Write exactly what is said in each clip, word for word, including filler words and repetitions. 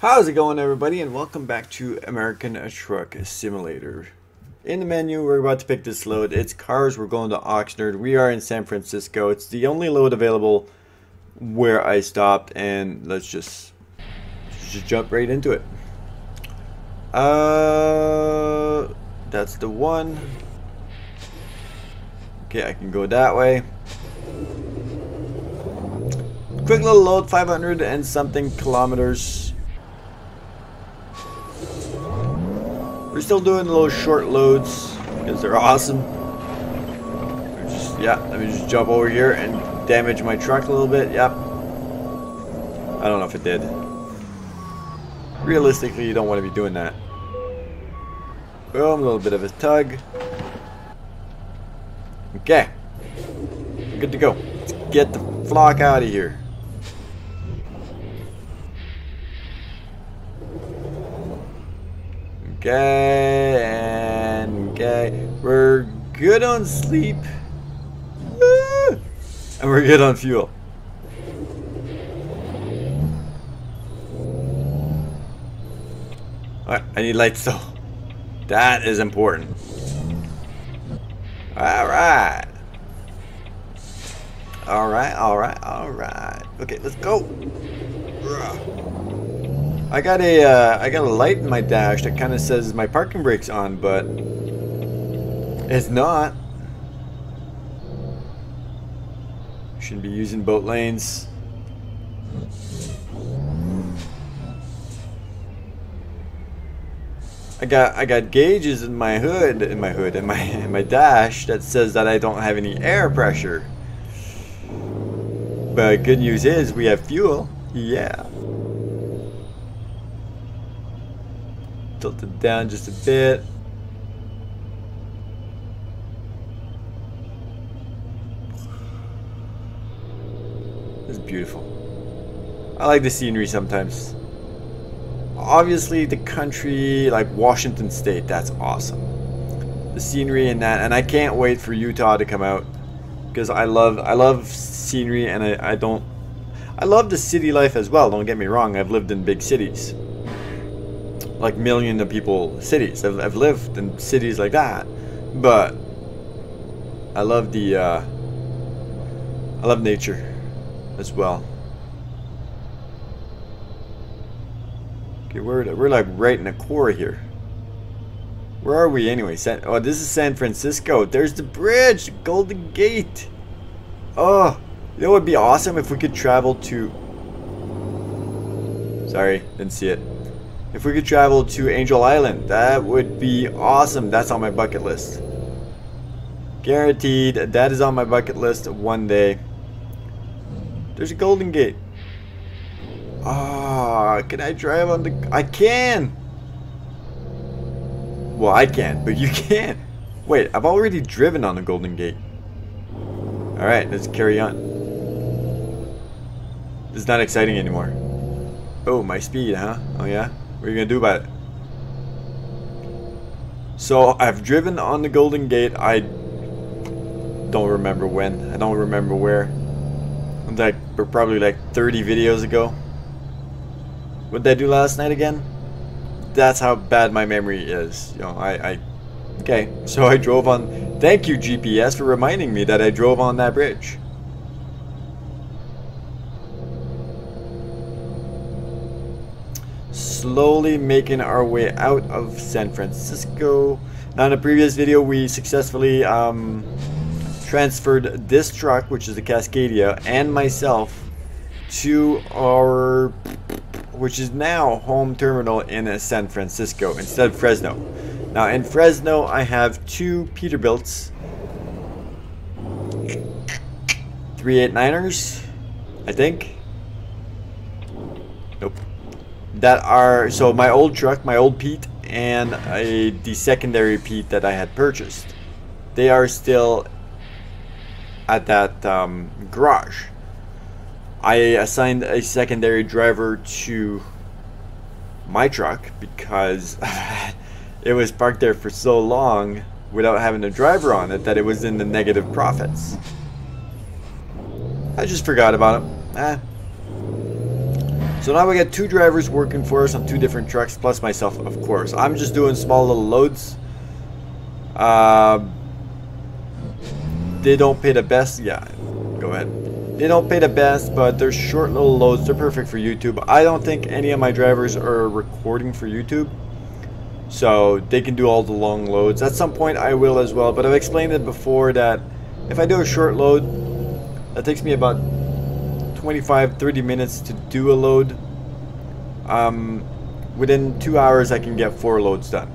How's it going, everybody, and welcome back to American Truck Simulator. In the menu, we're about to pick this load. It's cars. We're going to Oxnard. We are in San Francisco. It's the only load available where I stopped, and let's just just jump right into it. Uh, that's the one. Okay, I can go that way. Quick little load, five hundred and something kilometers. We're still doing those short loads because they're awesome. We're just, yeah, let me just jump over here and damage my truck a little bit. Yep. I don't know if it did. Realistically, you don't want to be doing that. Boom, a little bit of a tug. Okay. Good to go. Let's get the flock out of here. Okay, and okay, we're good on sleep, ah! And we're good on fuel. Alright, I need lights though. That is important. Alright. Alright, alright, alright. Okay, let's go. Ugh. I got a uh, I got a light in my dash that kind of says my parking brake's on, but it's not. Shouldn't be using boat lanes. I got I got gauges in my hood, in my hood, in my in my dash that says that I don't have any air pressure. But good news is we have fuel. Yeah. Tilt it down just a bit. This is beautiful. I like the scenery sometimes. Obviously the country, like Washington state, that's awesome. The scenery in that, and I can't wait for Utah to come out because I love I love scenery, and I, I don't I love the city life as well, don't get me wrong. I've lived in big cities, like million of people cities. I've, I've lived in cities like that, but I love the uh, I love nature as well. Okay, we're, we're like right in the core here. Where are we anyway? San, oh, this is San Francisco. There's the bridge, the Golden Gate. Oh, you know what would be awesome if we could travel to, sorry, didn't see it. If we could travel to Angel Island, that would be awesome. That's on my bucket list. Guaranteed, that is on my bucket list one day. There's a Golden Gate. Ah, oh, can I drive on the... I can! Well, I can, but you can't. Wait, I've already driven on the Golden Gate. Alright, let's carry on. This is not exciting anymore. Oh, my speed, huh? Oh, yeah? What are you going to do about it? So, I've driven on the Golden Gate. I don't remember when. I don't remember where. Like, probably like thirty videos ago. What did I do last night again? That's how bad my memory is. You know, I... I okay, so I drove on... Thank you, G P S, for reminding me that I drove on that bridge. Slowly making our way out of San Francisco. Now, in a previous video, we successfully um, transferred this truck, which is the Cascadia, and myself to our, which is now home terminal in San Francisco instead of Fresno. Now, in Fresno, I have two Peterbilts, three eighty-niners, I think. Nope. That are, so my old truck, my old Pete, and a, the secondary Pete that I had purchased. They are still at that um, garage. I assigned a secondary driver to my truck because it was parked there for so long without having a driver on it that it was in the negative profits. I just forgot about it. Eh. So now we got two drivers working for us on two different trucks, plus myself, of course. I'm just doing small little loads. Uh, they don't pay the best. Yeah, go ahead. They don't pay the best, but they're short little loads. They're perfect for YouTube. I don't think any of my drivers are recording for YouTube, so they can do all the long loads. At some point I will as well, but I've explained it before that if I do a short load, that takes me about twenty-five to thirty minutes to do a load. Um, within two hours I can get four loads done.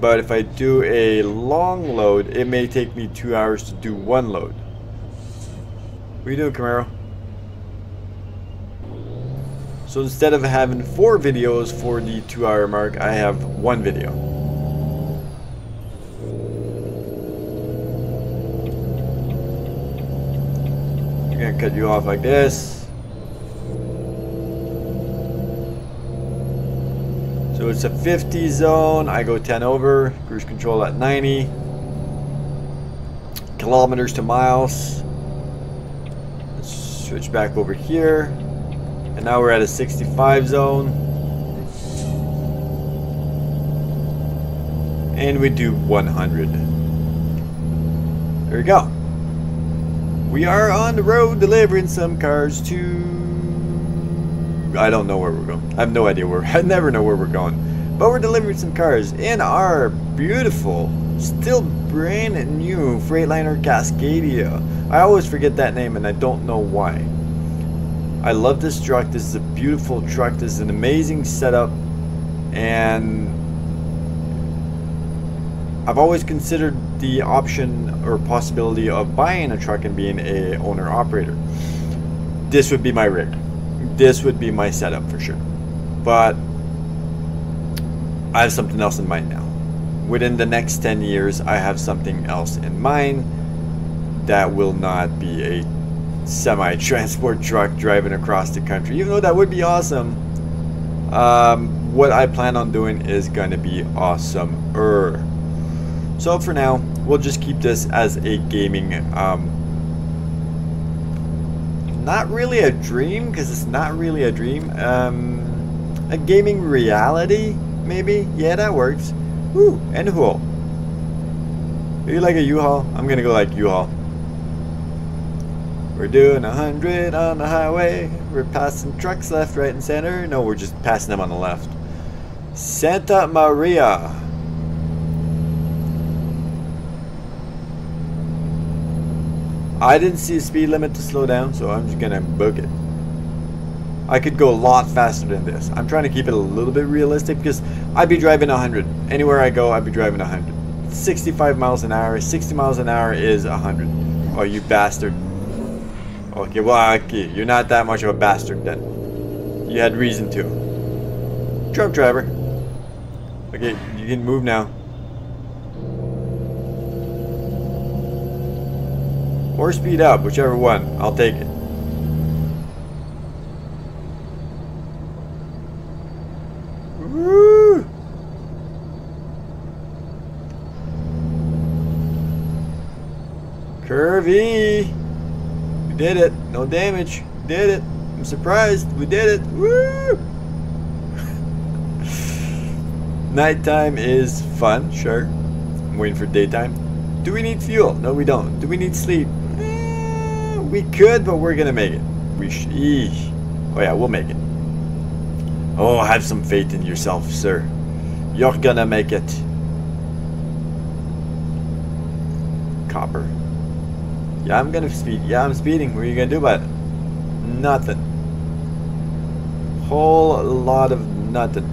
But if I do a long load, it may take me two hours to do one load. What are you doing, Camaro? So instead of having four videos for the two hour mark, I have one video. I'm gonna cut you off like this. So it's a fifty zone, I go ten over, cruise control at ninety. Kilometers to miles. Let's switch back over here. And now we're at a sixty-five zone. And we do one hundred. There we go. We are on the road delivering some cars to... I don't know where we're going. I have no idea where. I never know where we're going. But we're delivering some cars in our beautiful, still brand new Freightliner Cascadia. I always forget that name and I don't know why. I love this truck. This is a beautiful truck. This is an amazing setup, and I've always considered the option or possibility of buying a truck and being a owner operator. This would be my rig. This would be my setup for sure, but I have something else in mind now. Within the next ten years, I have something else in mind that will not be a semi-transport truck driving across the country, even though that would be awesome. Um, what I plan on doing is going to be awesomer. So for now, we'll just keep this as a gaming, um, not really a dream, because it's not really a dream, um, a gaming reality, maybe? Yeah, that works. Woo, and U-Haul. Are you like a U-Haul? I'm going to go like U-Haul. We're doing a hundred on the highway. We're passing trucks left, right, and center. No, we're just passing them on the left. Santa Maria. I didn't see a speed limit to slow down, so I'm just gonna book it. I could go a lot faster than this. I'm trying to keep it a little bit realistic because I'd be driving a hundred. Anywhere I go, I'd be driving a hundred. sixty-five miles an hour. sixty miles an hour is a hundred. Oh, you bastard. Okay, well, okay, you're not that much of a bastard then. You had reason to. Truck driver. Okay, you can move now. Or speed up, whichever one. I'll take it. Woo! Curvy! Did it. No damage. Did it. I'm surprised. We did it. Woo! Nighttime is fun. Sure. I'm waiting for daytime. Do we need fuel? No, we don't. Do we need sleep? Eh, we could, but we're going to make it. We sh eesh. Oh, yeah. We'll make it. Oh, have some faith in yourself, sir. You're going to make it. Copper. Yeah, I'm gonna speed. Yeah, I'm speeding. What are you gonna do about it? Nothing. Whole lot of nothing.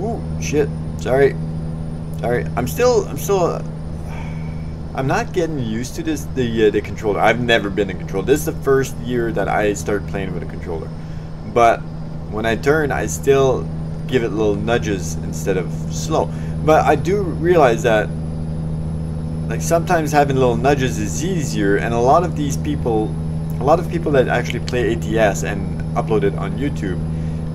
Ooh, shit. Sorry. Sorry. I'm still. I'm still. Uh, I'm not getting used to this. The uh, the controller. I've never been in control. This is the first year that I started playing with a controller. But when I turn, I still give it little nudges instead of slow. But I do realize that, like, sometimes having little nudges is easier, and a lot of these people, a lot of people that actually play A T S and upload it on YouTube,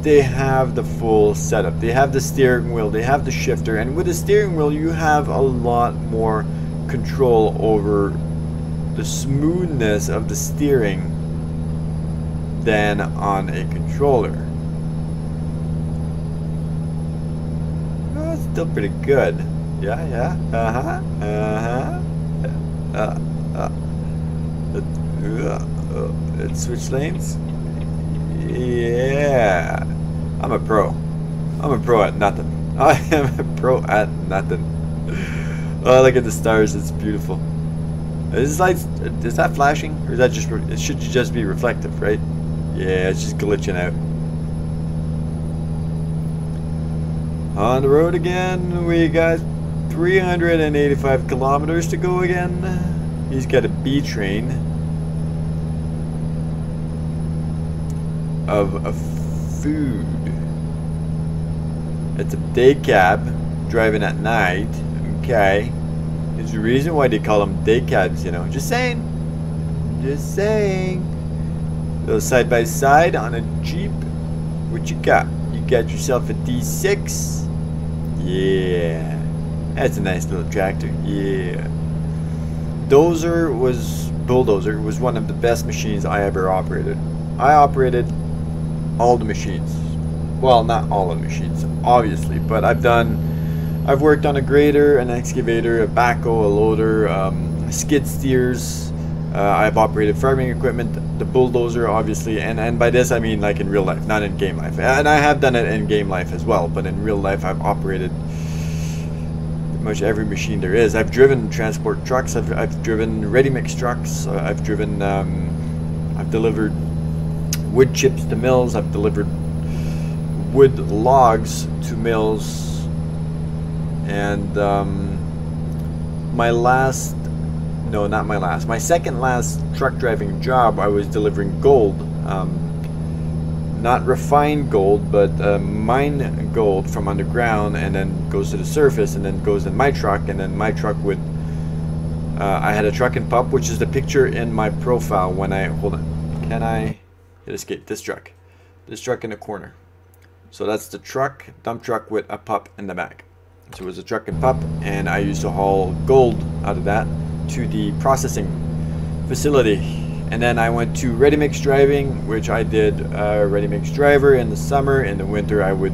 they have the full setup. They have the steering wheel, they have the shifter, and with the steering wheel you have a lot more control over the smoothness of the steering than on a controller. Oh, it's still pretty good. Yeah, yeah. Uh-huh. Uh-huh. Uh, uh, uh, uh, uh, switch lanes. Yeah. I'm a pro. I'm a pro at nothing. I am a pro at nothing. Oh, look at the stars. It's beautiful. Is this lights, is that flashing, or is that just, it should just be reflective, right? Yeah, it's just glitching out. On the road again. We got three hundred eighty-five kilometers to go again. He's got a B train of a food. It's a day cab driving at night. Okay. There's a reason why they call them day cabs, you know. Just saying. Just saying. Little side by side on a Jeep. What you got? You got yourself a D six. Yeah. That's a nice little tractor. Yeah. Dozer was, bulldozer was one of the best machines I ever operated. I operated all the machines. Well, not all the machines, obviously, but I've done, I've worked on a grader, an excavator, a backhoe, a loader, um, skid steers. Uh, I've operated farming equipment, the bulldozer, obviously, and, and by this I mean like in real life, not in game life. And I have done it in game life as well, but in real life I've operated pretty much every machine there is. I've driven transport trucks, I've, I've driven ready-mix trucks, uh, I've driven, um, I've delivered wood chips to mills, I've delivered wood logs to mills. And um, my last, no, not my last, my second last truck driving job, I was delivering gold, um, not refined gold, but uh, mine gold from underground, and then goes to the surface, and then goes in my truck, and then my truck would, uh, I had a truck and pup, which is the picture in my profile when I, hold on, can I hit escape, this truck, this truck in the corner. So that's the truck, dump truck with a pup in the back. So it was a truck and pup, and I used to haul gold out of that to the processing facility. And then I went to ready-mix driving, which I did uh, ready-mix driver in the summer. In the winter, I would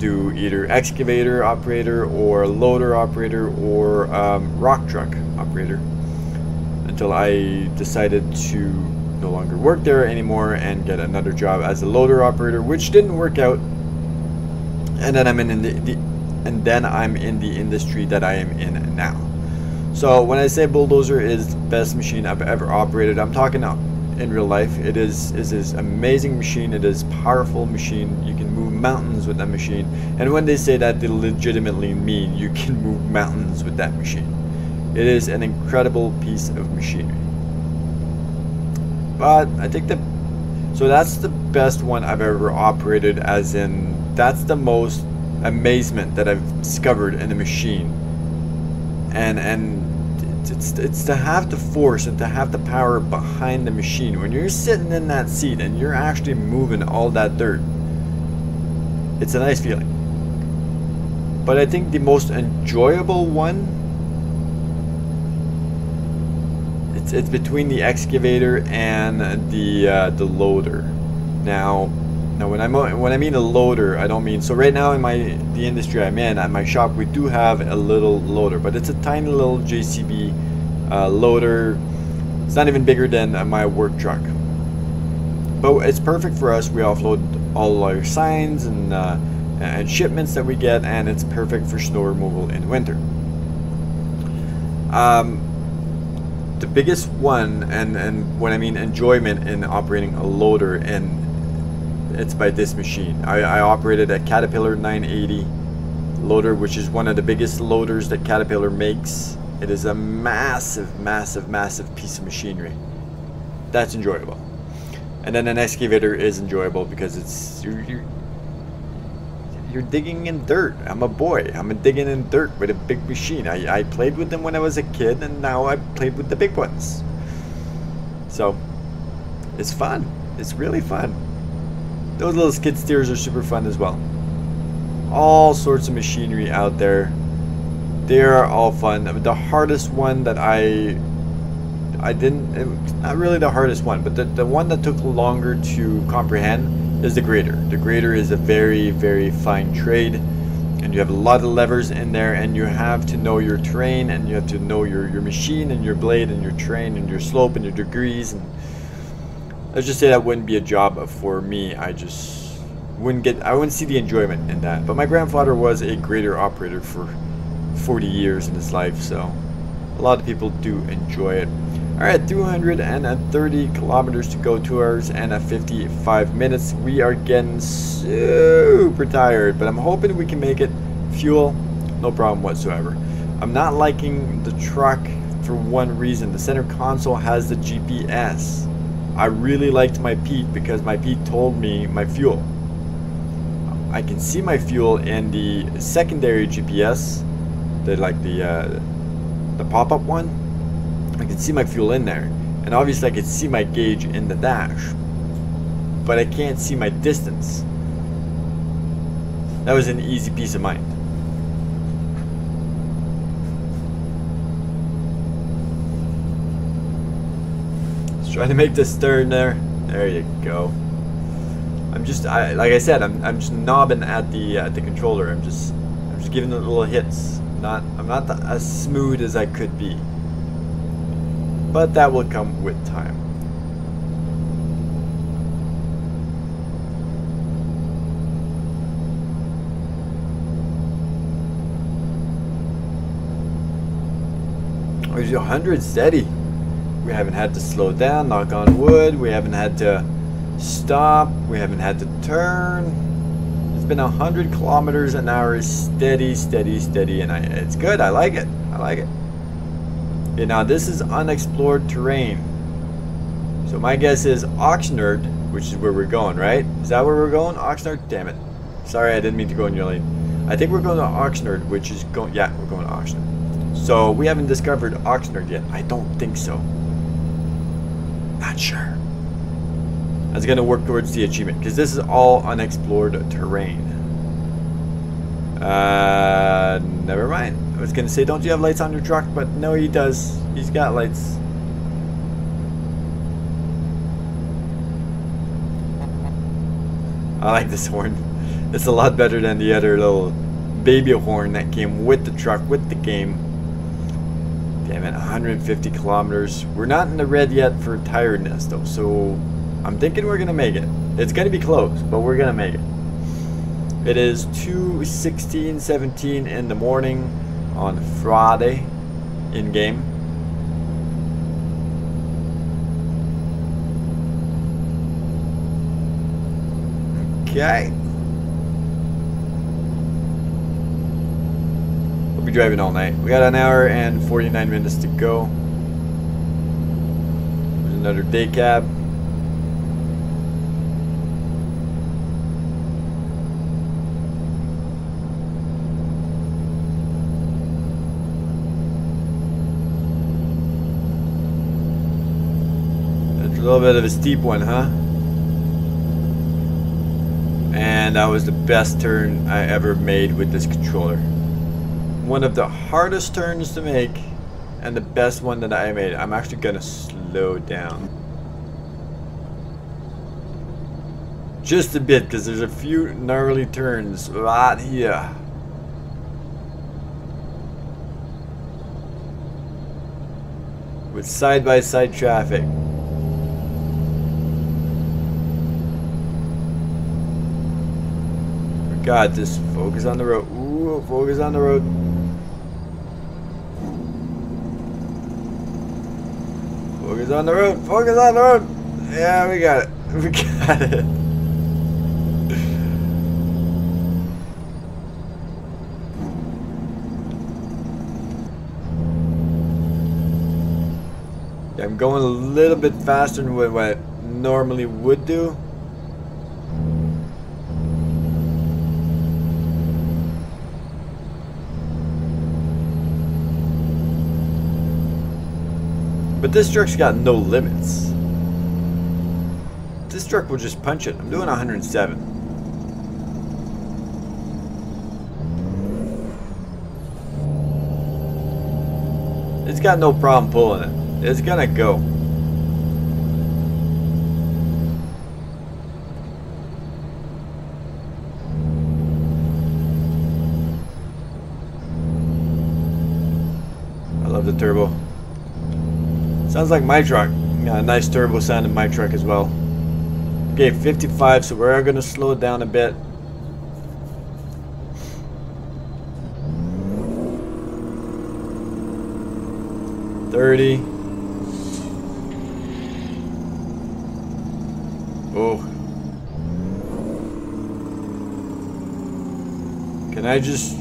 do either excavator operator or loader operator or um, rock truck operator, until I decided to no longer work there anymore and get another job as a loader operator, which didn't work out. And then I'm in the... the and then I'm in the industry that I am in now. So when I say bulldozer is the best machine I've ever operated, I'm talking in real life. It is is this amazing machine. It is powerful machine. You can move mountains with that machine. And when they say that, they legitimately mean you can move mountains with that machine. It is an incredible piece of machinery. But I think that, so that's the best one I've ever operated, as in that's the most amazement that I've discovered in a machine, and and it's it's to have the force and to have the power behind the machine when you're sitting in that seat and you're actually moving all that dirt. It's a nice feeling. But I think the most enjoyable one, it's it's between the excavator and the uh, the loader. Now. Now, when, I'm, when I mean a loader, I don't mean... So right now in my the industry I'm in, at my shop, we do have a little loader. But it's a tiny little J C B uh, loader. It's not even bigger than uh, my work truck. But it's perfect for us. We offload all our signs and, uh, and shipments that we get. And it's perfect for snow removal in winter. Um, the biggest one, and, and when I mean enjoyment in operating a loader, and it's by this machine. I, I operated a Caterpillar nine eighty loader, which is one of the biggest loaders that Caterpillar makes. It is a massive, massive, massive piece of machinery. That's enjoyable. And then an excavator is enjoyable because it's you're, you're, you're digging in dirt. I'm a boy. I'm a digging in dirt with a big machine. I, I played with them when I was a kid, and now I played with the big ones. So it's fun. It's really fun. Those little skid steers are super fun as well. All sorts of machinery out there. They are all fun. The hardest one that I I didn't, it was not really the hardest one, but the, the one that took longer to comprehend is the grader. The grader is a very, very fine trade, and you have a lot of levers in there, and you have to know your terrain, and you have to know your, your machine, and your blade, and your terrain, and your slope, and your degrees, and let's just say that wouldn't be a job for me. I just wouldn't get, I wouldn't see the enjoyment in that. But my grandfather was a grader operator for forty years in his life, so a lot of people do enjoy it. Alright, two hundred thirty kilometers to go, two hours and fifty-five minutes. We are getting super tired, but I'm hoping we can make it. Fuel, no problem whatsoever. I'm not liking the truck for one reason. The center console has the G P S. I really liked my Pete because my Pete told me my fuel. I can see my fuel in the secondary G P S, the, like the, uh, the pop-up one. I could see my fuel in there, and obviously I could see my gauge in the dash, but I can't see my distance. That was an easy piece of mind. Let's try to make this turn there. There you go. I'm just, I, like I said, I'm, I'm just knobbing at the uh, the controller. I'm just, I'm just giving it little hits. Not, I'm not the, as smooth as I could be. But that will come with time. There's one hundred steady. We haven't had to slow down, knock on wood. We haven't had to stop. We haven't had to turn. It's been one hundred kilometers an hour, steady, steady, steady. And I, it's good. I like it. I like it. Okay, now this is unexplored terrain, so my guess is Oxnard, which is where we're going, right? Is that where we're going? Oxnard? Damn it. Sorry, I didn't mean to go in your lane. I think we're going to Oxnard, which is going, yeah, we're going to Oxnard. So we haven't discovered Oxnard yet. I don't think so. Not sure. I was going to work towards the achievement, because this is all unexplored terrain. Uh, never mind. I was gonna say, don't you have lights on your truck? But no, he does. He's got lights. I like this horn. It's a lot better than the other little baby horn that came with the truck, with the game. Damn it, one hundred fifty kilometers. We're not in the red yet for tiredness though, so I'm thinking we're gonna make it. It's gonna be close, but we're gonna make it. It is two sixteen seventeen in the morning on Friday in game. Okay. We'll be driving all night. We got an hour and forty-nine minutes to go. There's another day cab. A little bit of a steep one, huh? And that was the best turn I ever made with this controller. One of the hardest turns to make, and the best one that I made. I'm actually gonna slow down just a bit, because there's a few gnarly turns right here. With side-by-side traffic. God, just focus on the road. Ooh, focus on the road. Focus on the road. Focus on the road. Yeah, we got it. We got it. Yeah, I'm going a little bit faster than what I normally would do. But this truck's got no limits. This truck will just punch it. I'm doing one hundred seven. It's got no problem pulling it. It's gonna go. I love the turbo. Sounds like my truck. Yeah, a nice turbo sound in my truck as well. Okay, fifty-five, so we're gonna slow it down a bit. thirty. Oh. Can I just...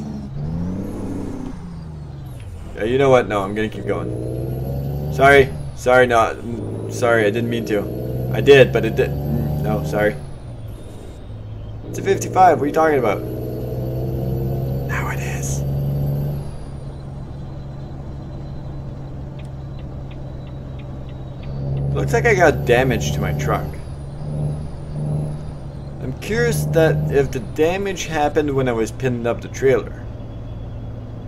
Yeah, you know what? No, I'm gonna keep going. Sorry. Sorry, no. Sorry, I didn't mean to. I did, but it did. No, sorry. It's a fifty-five. What are you talking about? Now it is. Looks like I got damage to my truck. I'm curious that if the damage happened when I was pinning up the trailer.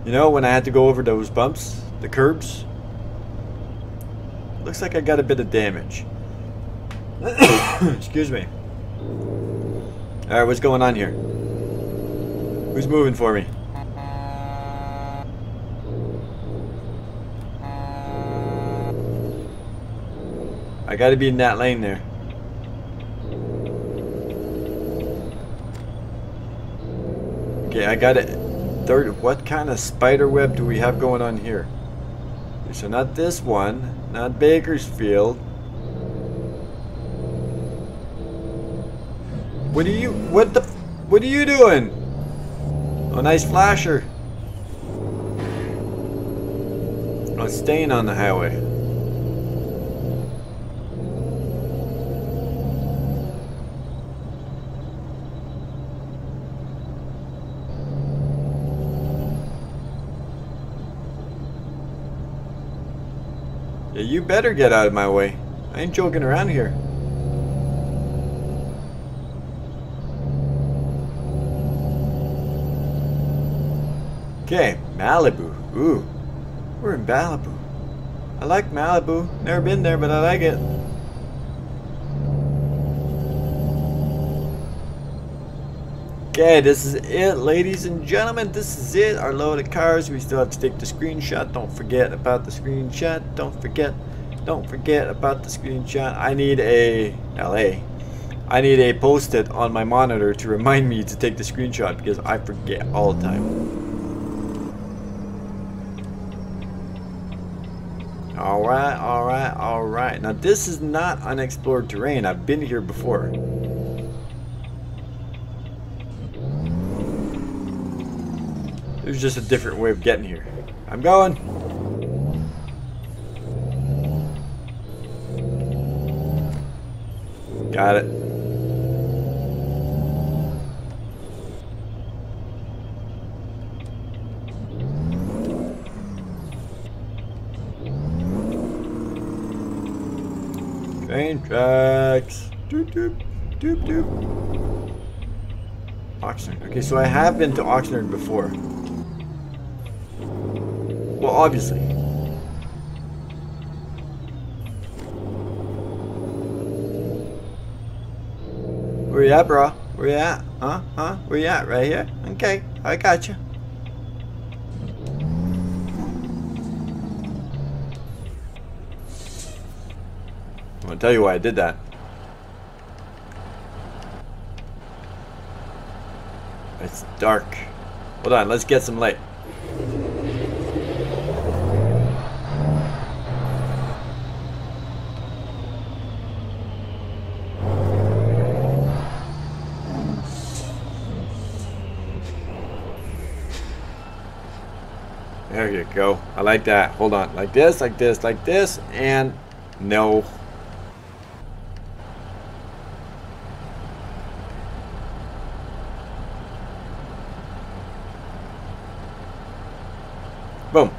You know, when I had to go over those bumps, the curbs. Looks like I got a bit of damage. Excuse me. Alright, what's going on here? Who's moving for me? I gotta be in that lane there. Okay, I got it. Third, what kind of spider web do we have going on here? So not this one, not Bakersfield. What are you? What the? What are you doing? Oh, nice flasher. I'm staying on the highway. Yeah, you better get out of my way. I ain't joking around here. Okay, Malibu. Ooh, we're in Malibu. I like Malibu. Never been there, but I like it. Okay, this is it, ladies and gentlemen. This is it, our load of cars. We still have to take the screenshot. Don't forget about the screenshot. Don't forget, don't forget about the screenshot. I need a L A. I need a post-it on my monitor to remind me to take the screenshot because I forget all the time. All right, all right, all right. Now this is not unexplored terrain. I've been here before. There's just a different way of getting here. I'm going. Got it. Train tracks. Doop, doop, doop, doop. Oxnard. Okay, so I have been to Oxnard before. Well, obviously. Where you at, bro? Where you at? Huh? Huh? Where you at? Right here? Okay, I gotcha. I'm gonna tell you why I did that. It's dark. Hold on, let's get some light. There you go. I like that. Hold on. Like this, like this, like this, and no. Boom.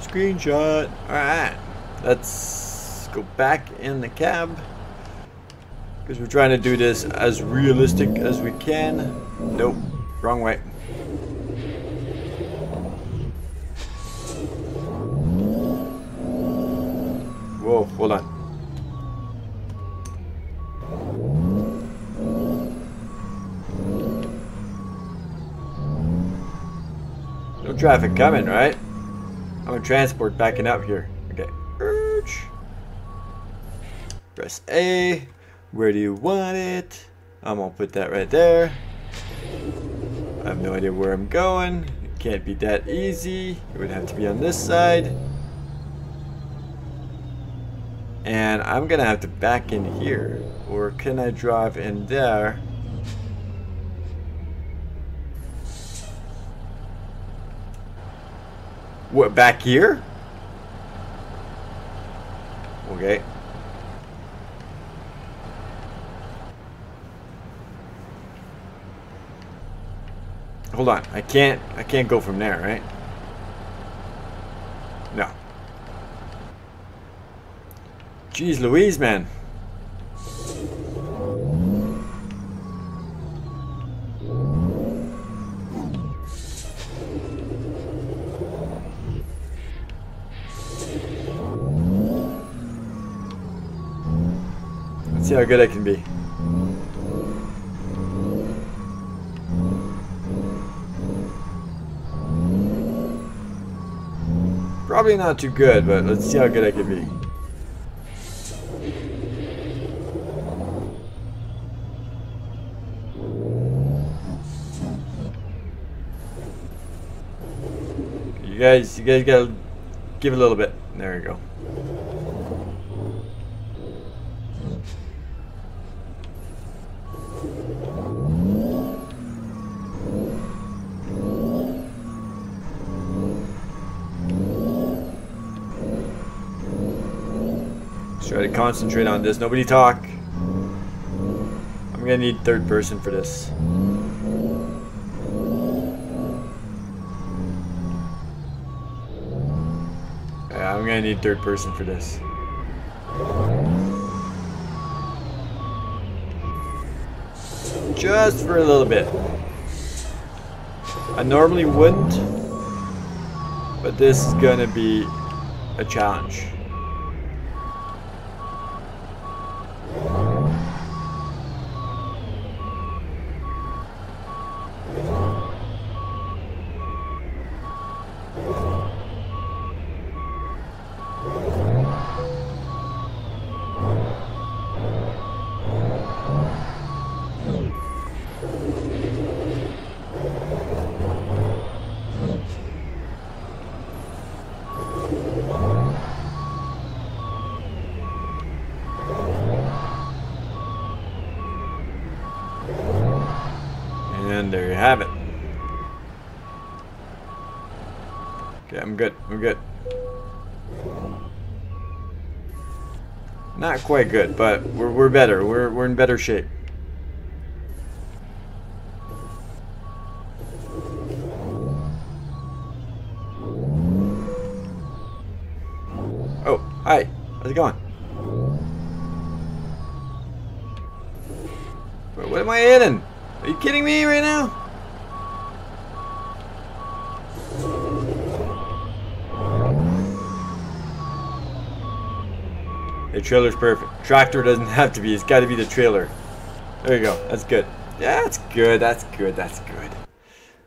Screenshot. Alright. Let's go back in the cab. Because we're trying to do this as realistic as we can. Nope. Wrong way. Well done. No traffic coming, right? I'm a transport backing up here. Okay. Urge. Press A. Where do you want it? I'm gonna put that right there. I have no idea where I'm going. It can't be that easy. It would have to be on this side. And I'm gonna have to back in here, or can I drive in there? What, back here? Okay. Hold on, I can't, I can't go from there, right? No. Jeez Louise, man. Let's see how good I can be. Probably not too good, but let's see how good I can be. You guys, you guys gotta give it a little bit. There you go. Let's try to concentrate on this. Nobody talk. I'm gonna need third person for this. I'm gonna need third person for this. Just for a little bit. I normally wouldn't, but this is gonna be a challenge. There you have it. Okay, I'm good. I'm good. Not quite good, but we're we're better. We're we're in better shape. Oh, hi. How's it going? But what am I hitting? Are you kidding me right now? The trailer's perfect. Tractor doesn't have to be. It's got to be the trailer. There you go. That's good. That's good. That's good. That's good.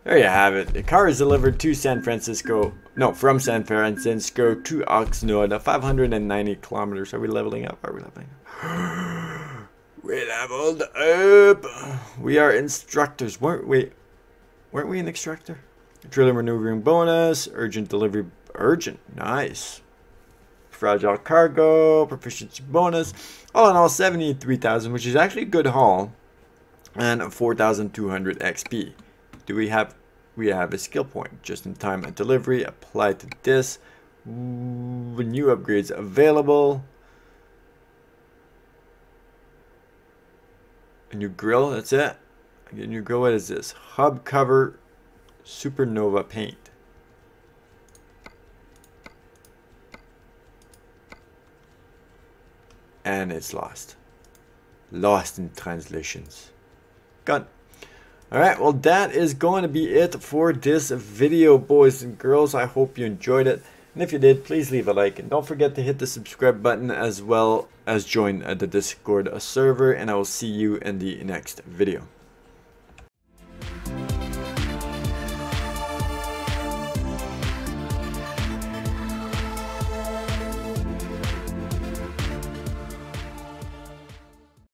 There you have it. The car is delivered to San Francisco. No, from San Francisco to Oxnard. five hundred ninety kilometers. Are we leveling up? Are we leveling up? We leveled up. We are instructors, weren't we? Weren't we an instructor? Trailer maneuvering bonus, urgent delivery, urgent, nice. Fragile cargo, proficiency bonus. All in all, seventy-three thousand, which is actually a good haul, and four thousand two hundred X P. Do we have? We have a skill point. Just in time at delivery. Apply to this. New upgrades available. A new grill, that's it. I get a new grill. What is this? Hub cover, supernova paint. And it's lost. Lost in translations. Gone. Alright, well that is going to be it for this video, boys and girls. I hope you enjoyed it. And if you did, please leave a like, and don't forget to hit the subscribe button as well as join the Discord server, and I will see you in the next video.